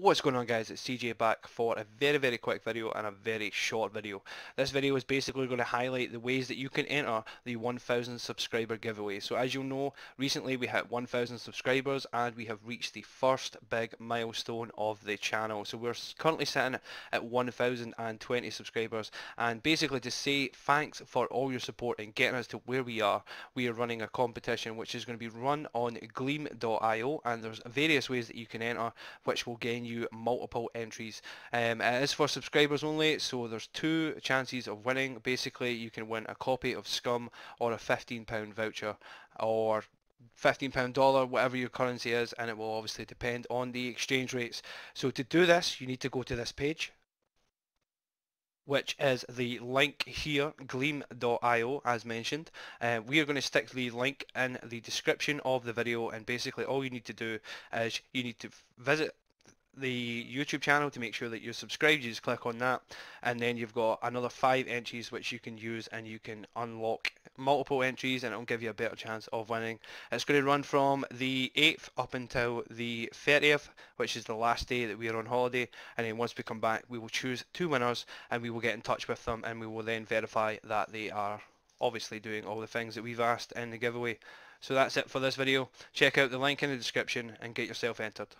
What's going on, guys? It's CJ back for a very quick video, and a very short video. This video is basically going to highlight the ways that you can enter the 1000 subscriber giveaway. So as you'll know, recently we hit 1000 subscribers and we have reached the first big milestone of the channel. So we're currently sitting at 1020 subscribers, and basically to say thanks for all your support and getting us to where we are running a competition which is going to be run on gleam.io, and there's various ways that you can enter which will gain you multiple entries. It is for subscribers only, so there's two chances of winning. Basically you can win a copy of Scum or a £15 voucher or $15 whatever your currency is, and it will obviously depend on the exchange rates. So to do this you need to go to this page, which is the link here, gleam.io, as mentioned. We are going to stick the link in the description of the video, and basically all you need to do is you need to visit the YouTube channel to make sure that you're subscribed. You just click on that, and then you've got another 5 entries which you can use, and you can unlock multiple entries and it'll give you a better chance of winning. It's going to run from the 8th up until the 30th, which is the last day that we are on holiday, and then once we come back we will choose 2 winners and we will get in touch with them, and we will then verify that they are obviously doing all the things that we've asked in the giveaway. So that's it for this video. Check out the link in the description and get yourself entered.